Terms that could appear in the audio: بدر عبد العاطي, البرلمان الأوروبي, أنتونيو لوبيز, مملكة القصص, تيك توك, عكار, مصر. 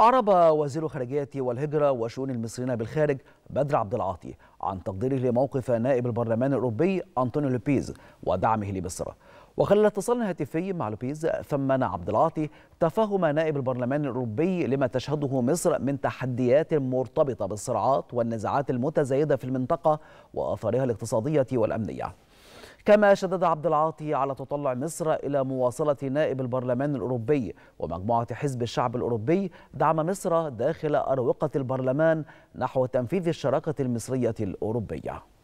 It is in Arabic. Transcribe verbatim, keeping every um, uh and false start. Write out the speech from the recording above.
أعرب وزير خارجية والهجرة وشؤون المصريين بالخارج بدر عبد العاطي عن تقديره لموقف نائب البرلمان الأوروبي أنتونيو لوبيز ودعمه لمصر. وخلال اتصال هاتفي مع لوبيز ثمن عبد العاطي تفهم نائب البرلمان الأوروبي لما تشهده مصر من تحديات مرتبطة بالصراعات والنزاعات المتزايدة في المنطقة وآثارها الاقتصادية والأمنية. كما شدد عبد العاطي على تطلع مصر إلى مواصلة نائب البرلمان الأوروبي ومجموعة حزب الشعب الأوروبي دعم مصر داخل أروقة البرلمان نحو تنفيذ الشراكة المصرية الأوروبية.